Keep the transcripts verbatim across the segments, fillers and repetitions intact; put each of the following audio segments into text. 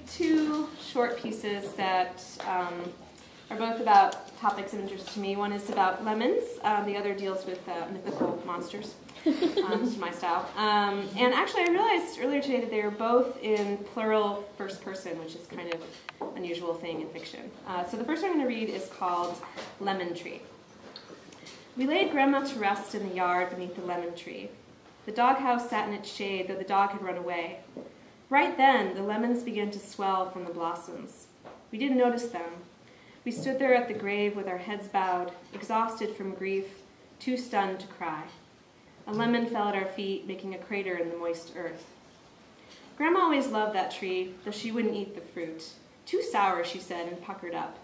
made two short pieces that um, are both about topics of interest to me. One is about lemons. Um, the other deals with uh, mythical monsters, um, which is my style. Um, and actually, I realized earlier today that they are both in plural first person, which is kind of an unusual thing in fiction. Uh, so the first one I'm going to read is called Lemon Tree. We laid Grandma to rest in the yard beneath the lemon tree. The doghouse sat in its shade, though the dog had run away. Right then, the lemons began to swell from the blossoms. We didn't notice them. We stood there at the grave with our heads bowed, exhausted from grief, too stunned to cry. A lemon fell at our feet, making a crater in the moist earth. Grandma always loved that tree, though she wouldn't eat the fruit. Too sour, she said, and puckered up.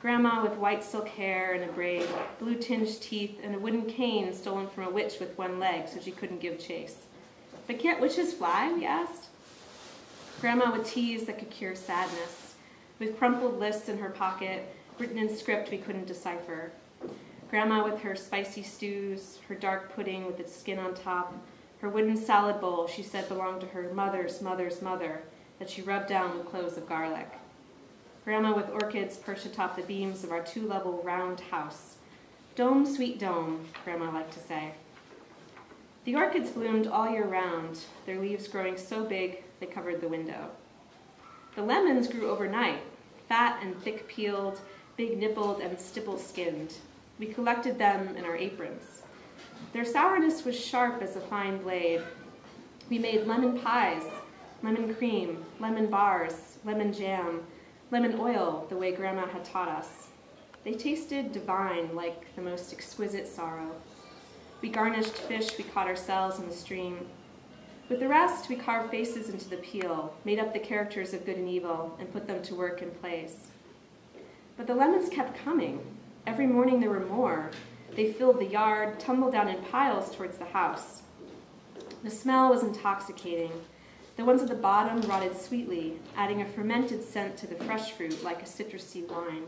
Grandma, with white silk hair and a braid, blue-tinged teeth, and a wooden cane stolen from a witch with one leg so she couldn't give chase. But can't witches fly, we asked. Grandma with teas that could cure sadness, with crumpled lists in her pocket, written in script we couldn't decipher. Grandma with her spicy stews, her dark pudding with its skin on top, her wooden salad bowl she said belonged to her mother's mother's mother that she rubbed down with cloves of garlic. Grandma with orchids perched atop the beams of our two-level round house. Dome, sweet dome, Grandma liked to say. The orchids bloomed all year round, their leaves growing so big they covered the window. The lemons grew overnight, fat and thick-peeled, big-nippled and stipple-skinned. We collected them in our aprons. Their sourness was sharp as a fine blade. We made lemon pies, lemon cream, lemon bars, lemon jam, lemon oil, the way Grandma had taught us. They tasted divine, like the most exquisite sorrow. We garnished fish we caught ourselves in the stream. With the rest, we carved faces into the peel, made up the characters of good and evil, and put them to work in plays. But the lemons kept coming. Every morning there were more. They filled the yard, tumbled down in piles towards the house. The smell was intoxicating. The ones at the bottom rotted sweetly, adding a fermented scent to the fresh fruit like a citrusy wine.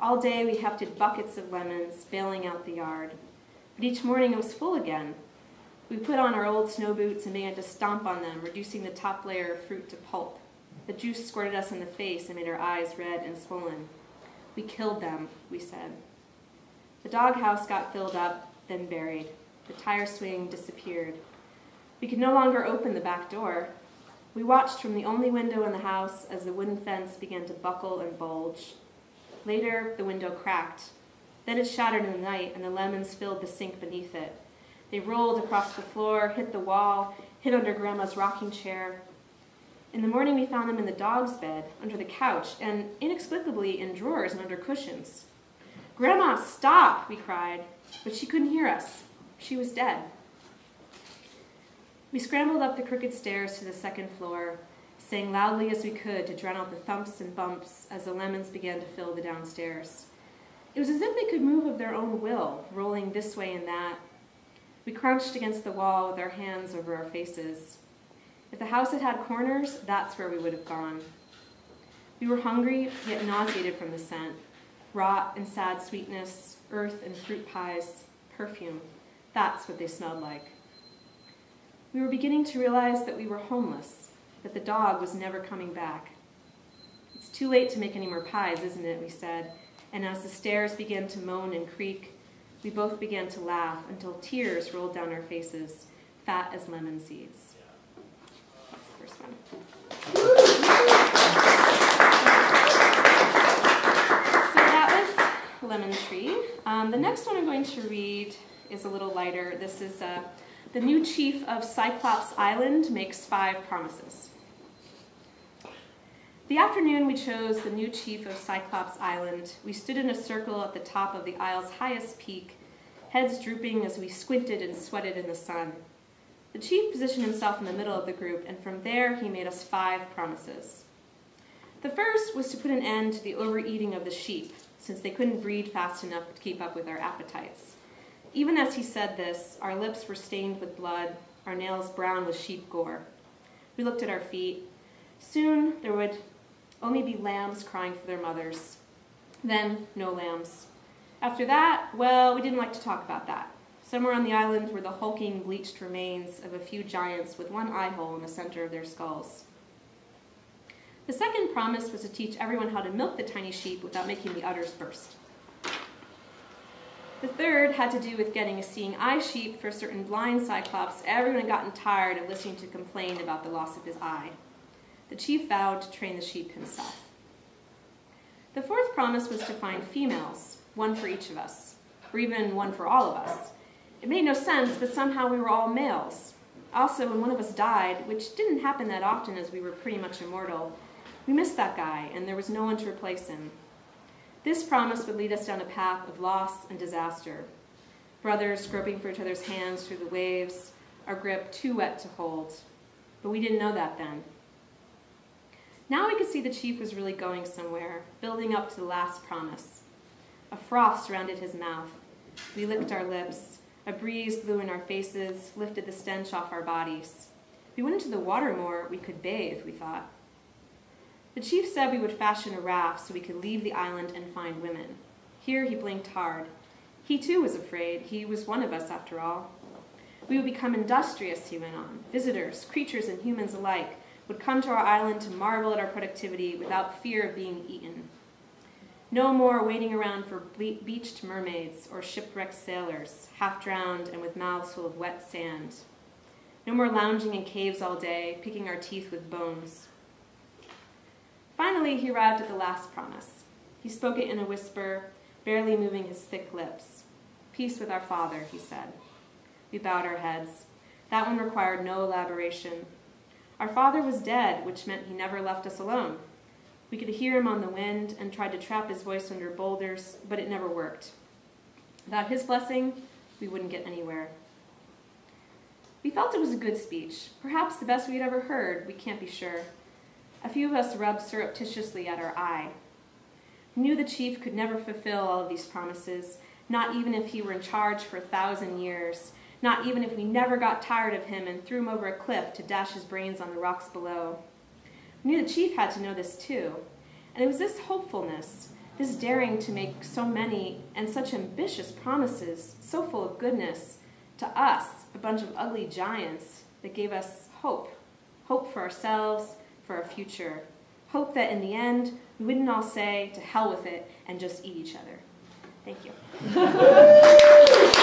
All day we hefted buckets of lemons, bailing out the yard. But each morning it was full again. We put on our old snow boots and began to stomp on them, reducing the top layer of fruit to pulp. The juice squirted us in the face and made our eyes red and swollen. We killed them, we said. The doghouse got filled up, then buried. The tire swing disappeared. We could no longer open the back door. We watched from the only window in the house as the wooden fence began to buckle and bulge. Later, the window cracked. Then it shattered in the night, and the lemons filled the sink beneath it. They rolled across the floor, hit the wall, hid under Grandma's rocking chair. In the morning, we found them in the dog's bed, under the couch, and inexplicably in drawers and under cushions. "Grandma, stop!" we cried, but she couldn't hear us. She was dead. We scrambled up the crooked stairs to the second floor, sang loudly as we could to drown out the thumps and bumps as the lemons began to fill the downstairs. It was as if they could move of their own will, rolling this way and that. We crouched against the wall with our hands over our faces. If the house had had corners, that's where we would have gone. We were hungry, yet nauseated from the scent. Rot and sad sweetness, earth and fruit pies, perfume. That's what they smelled like. We were beginning to realize that we were homeless, that the dog was never coming back. "It's too late to make any more pies, isn't it?" we said, and as the stairs began to moan and creak, we both began to laugh until tears rolled down our faces, fat as lemon seeds. That's the first one. So that was Lemon Tree. Um, the next one I'm going to read is a little lighter. This is a... Uh, The new chief of Cyclops Island makes five promises. The afternoon we chose the new chief of Cyclops Island, we stood in a circle at the top of the isle's highest peak, heads drooping as we squinted and sweated in the sun. The chief positioned himself in the middle of the group, and from there he made us five promises. The first was to put an end to the overeating of the sheep, since they couldn't breed fast enough to keep up with our appetites. Even as he said this, our lips were stained with blood, our nails brown with sheep gore. We looked at our feet. Soon there would only be lambs crying for their mothers. Then, no lambs. After that, well, we didn't like to talk about that. Somewhere on the island were the hulking, bleached remains of a few giants with one eye hole in the center of their skulls. The second promise was to teach everyone how to milk the tiny sheep without making the udders burst. The third had to do with getting a seeing eye sheep for a certain blind cyclops. Everyone had gotten tired of listening to complain about the loss of his eye. The chief vowed to train the sheep himself. The fourth promise was to find females, one for each of us, or even one for all of us. It made no sense, but somehow we were all males. Also, when one of us died, which didn't happen that often as we were pretty much immortal, we missed that guy, and there was no one to replace him. This promise would lead us down a path of loss and disaster. Brothers groping for each other's hands through the waves, our grip too wet to hold. But we didn't know that then. Now we could see the chief was really going somewhere, building up to the last promise. A froth surrounded his mouth. We licked our lips. A breeze blew in our faces, lifted the stench off our bodies. If we went into the water more, we could bathe, we thought. The chief said we would fashion a raft so we could leave the island and find women. Here he blinked hard. He too was afraid. He was one of us, after all. We would become industrious, he went on. Visitors, creatures, and humans alike would come to our island to marvel at our productivity without fear of being eaten. No more waiting around for beached mermaids or shipwrecked sailors, half-drowned and with mouths full of wet sand. No more lounging in caves all day, picking our teeth with bones. Finally, he arrived at the last promise. He spoke it in a whisper, barely moving his thick lips. "Peace with our Father," he said. We bowed our heads. That one required no elaboration. Our father was dead, which meant he never left us alone. We could hear him on the wind and tried to trap his voice under boulders, but it never worked. Without his blessing, we wouldn't get anywhere. We felt it was a good speech, perhaps the best we had ever heard, we can't be sure. A few of us rubbed surreptitiously at our eye. We knew the chief could never fulfill all of these promises, not even if he were in charge for a thousand years, not even if we never got tired of him and threw him over a cliff to dash his brains on the rocks below. We knew the chief had to know this too, and it was this hopefulness, this daring to make so many and such ambitious promises, so full of goodness, to us, a bunch of ugly giants, that gave us hope. Hope for ourselves, for our future. Hope that in the end, we wouldn't all say, to hell with it, and just eat each other. Thank you.